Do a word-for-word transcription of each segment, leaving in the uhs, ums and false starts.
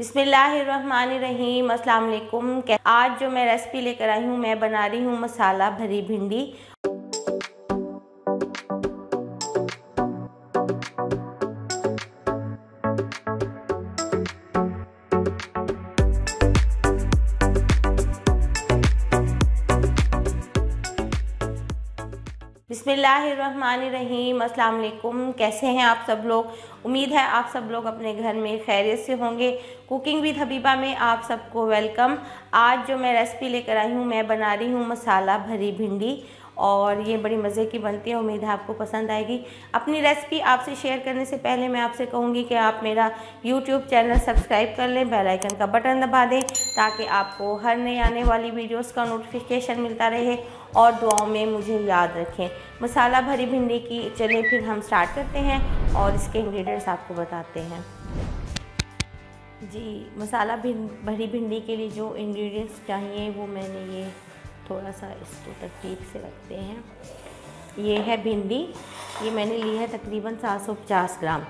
बिस्मिल्लाहिर्रहमानिर्रहीम, अस्सलाम वालेकुम। आज जो मैं रेसिपी लेकर आई हूँ, मैं बना रही हूँ मसाला भरी भिंडी। बिस्मिल्लाहिर्रहमानिर्रहीम, अस्सलाम वालेकुम। कैसे हैं आप सब लोग? उम्मीद है आप सब लोग अपने घर में खैरियत से होंगे। कुकिंग विद हबीबा में आप सबको वेलकम। आज जो मैं रेसिपी लेकर आई हूँ, मैं बना रही हूँ मसाला भरी भिंडी और ये बड़ी मज़े की बनती है। उम्मीद है आपको पसंद आएगी। अपनी रेसिपी आपसे शेयर करने से पहले मैं आपसे कहूँगी कि आप मेरा यूट्यूब चैनल सब्सक्राइब कर लें, बेल आइकन का बटन दबा दें ताकि आपको हर नई आने वाली वीडियोस का नोटिफिकेशन मिलता रहे और दुआओं में मुझे याद रखें। मसाला भरी भिंडी की चलिए फिर हम स्टार्ट करते हैं और इसके इंग्रेडिएंट्स आपको बताते हैं। जी, मसाला भरी भिंडी के लिए जो इंग्रेडिएंट्स चाहिए वो मैंने ये थोड़ा सा इसको तकलीफ से रखते हैं। ये है भिंडी, ये मैंने ली है तकरीबन सात सौ पचास ग्राम।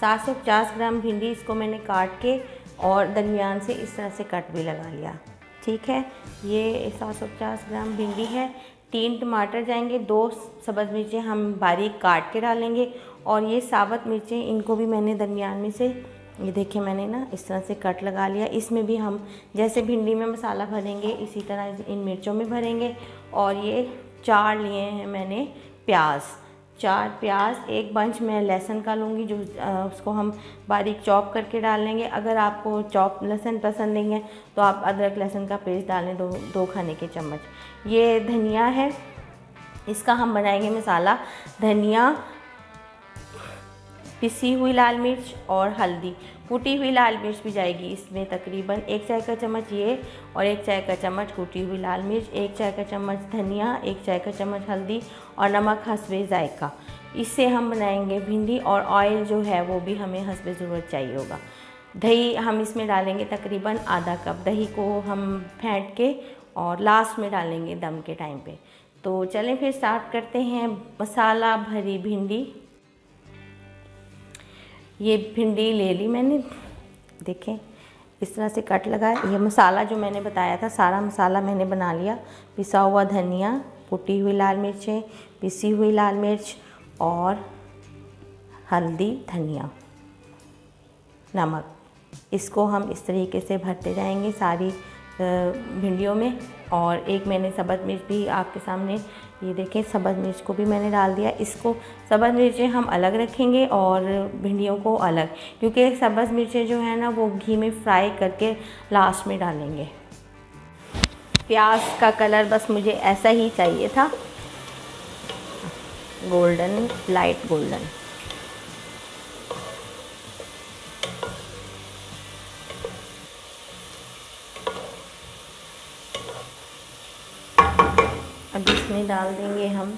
सात सौ पचास ग्राम भिंडी, इसको मैंने काट के और दरमियान से इस तरह से कट भी लगा लिया। ठीक है, ये सात सौ पचास ग्राम भिंडी है। तीन टमाटर जाएंगे, दो सब्ज़ मिर्चें हम बारीक काट के डालेंगे और ये साबुत मिर्चें, इनको भी मैंने दरमियान में से, ये देखिए मैंने ना इस तरह से कट लगा लिया। इसमें भी हम जैसे भिंडी में मसाला भरेंगे इसी तरह इन मिर्चों में भरेंगे। और ये चार लिए हैं मैंने प्याज, चार प्याज, एक बंच मैं लहसुन का लूँगी जो उसको हम बारीक चॉप करके डाल लेंगे। अगर आपको चॉप लहसुन पसंद नहीं है तो आप अदरक लहसुन का पेस्ट डाल लें, दो दो खाने के चम्मच। ये धनिया है, इसका हम बनाएंगे मसाला। धनिया, पिसी हुई लाल मिर्च और हल्दी, कूटी हुई लाल मिर्च भी जाएगी इसमें, तकरीबन एक चाय का चम्मच ये और एक चाय का चम्मच कूटी हुई लाल मिर्च, एक चाय का चम्मच धनिया, एक चाय का चम्मच हल्दी और नमक हस्बे जायका। इससे हम बनाएंगे भिंडी। और ऑयल जो है वो भी हमें हस्बे ज़रूरत चाहिए होगा। दही हम इसमें डालेंगे तकरीबन आधा कप। दही को हम फेंट के और लास्ट में डालेंगे दम के टाइम पर। तो चलें फिर स्टार्ट करते हैं मसाला भरी भिंडी। ये भिंडी ले ली मैंने, देखें इस तरह से कट लगाया। ये मसाला जो मैंने बताया था सारा मसाला मैंने बना लिया। पिसा हुआ धनिया, कुटी हुई लाल मिर्चें, पिसी हुई लाल मिर्च और हल्दी, धनिया, नमक, इसको हम इस तरीके से भरते जाएंगे सारी भिंडियों में। और एक मैंने सब्ज़ मिर्च भी आपके सामने, ये देखें सब्ज़ मिर्च को भी मैंने डाल दिया। इसको सब्ज़ मिर्चें हम अलग रखेंगे और भिंडियों को अलग, क्योंकि सब्ज़ मिर्चें जो है ना वो घी में फ्राई करके लास्ट में डालेंगे। प्याज का कलर बस मुझे ऐसा ही चाहिए था, गोल्डन, लाइट गोल्डन। अब इसमें डाल देंगे हम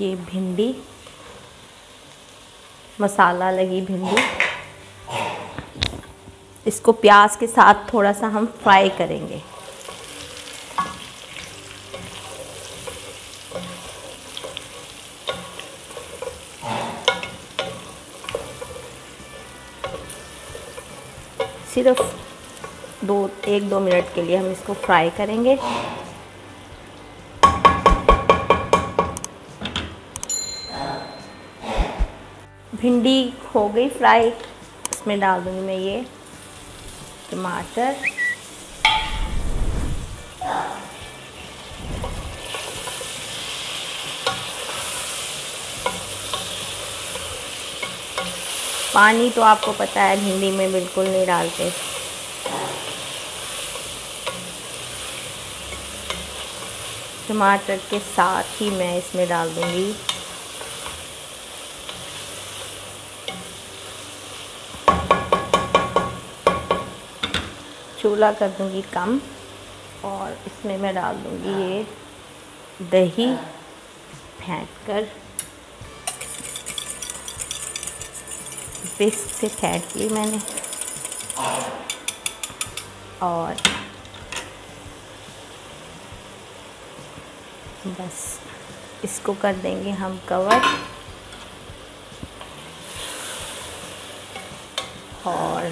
ये भिंडी, मसाला लगी भिंडी। इसको प्याज के साथ थोड़ा सा हम फ्राई करेंगे। सिर्फ दो एक दो मिनट के लिए हम इसको फ्राई करेंगे। भिंडी हो गई फ्राई, इसमें डाल दूंगी मैं ये टमाटर। पानी तो आपको पता है भिंडी में बिल्कुल नहीं डालते। टमाटर के साथ ही मैं इसमें डाल दूंगी चूल्हा कर दूंगी कम और इसमें मैं डाल दूंगी ये दही फेंट कर, बिस्क से फेंट ली मैंने। और बस इसको कर देंगे हम कवर। और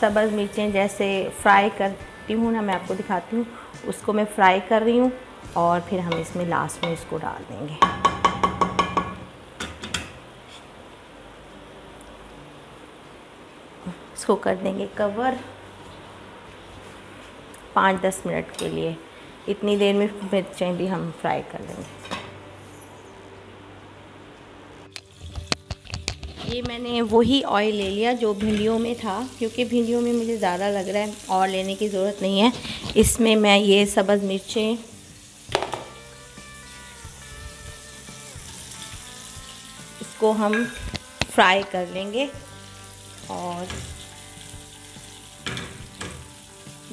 सब्ज़ मिर्चें जैसे फ्राई करती हूँ ना, मैं आपको दिखाती हूँ, उसको मैं फ्राई कर रही हूँ और फिर हम इसमें लास्ट में इसको डाल देंगे। इसको कर देंगे कवर पाँच दस मिनट के लिए। इतनी देर में मिर्चें भी हम फ्राई कर लेंगे। ये मैंने वही ऑयल ले लिया जो भिंडियों में था, क्योंकि भिंडियों में मुझे ज़्यादा लग रहा है और लेने की ज़रूरत नहीं है। इसमें मैं ये सब्ज़ मिर्चें इसको हम फ्राई कर लेंगे और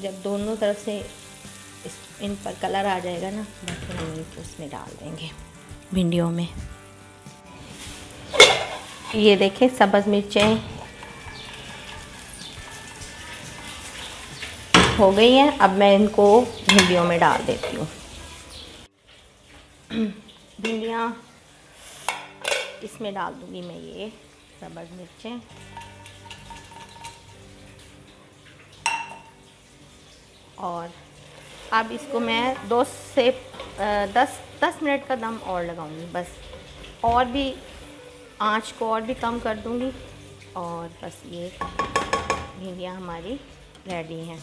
जब दोनों तरफ से इस इन पर कलर आ जाएगा ना, बाकी हम इनको उसमें डाल देंगे भिंडियों में। ये देखें सब्ज़ मिर्चें हो गई हैं। अब मैं इनको भिंडियों में डाल देती हूँ। भिंडियाँ इसमें डाल दूँगी मैं, ये सब्ज़ मिर्चें। और अब इसको मैं दो से दस दस मिनट का दम और लगाऊंगी बस, और भी आंच को और भी कम कर दूंगी। और बस ये भिंडियाँ हमारी रेडी हैं।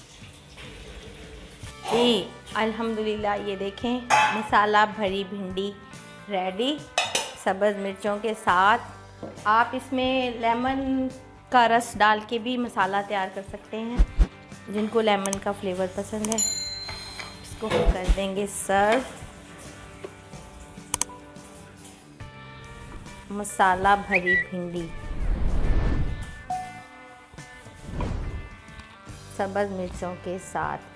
जी अल्हम्दुलिल्लाह, ये देखें मसाला भरी भिंडी रेडी सब्ज़ मिर्चों के साथ। आप इसमें लेमन का रस डाल के भी मसाला तैयार कर सकते हैं, जिनको लेमन का फ्लेवर पसंद है। इसको हम कर देंगे सर्व। मसाला भरी भिंडी सब्ज़ मिर्चों के साथ।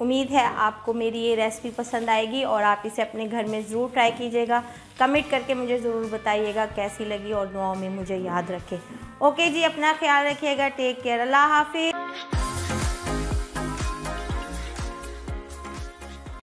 उम्मीद है आपको मेरी ये रेसिपी पसंद आएगी और आप इसे अपने घर में ज़रूर ट्राई कीजिएगा। कमेंट करके मुझे ज़रूर बताइएगा कैसी लगी और दुआओं में मुझे याद रखें। ओके जी, अपना ख्याल रखिएगा। टेक केयर, अल्लाह हाफिज़।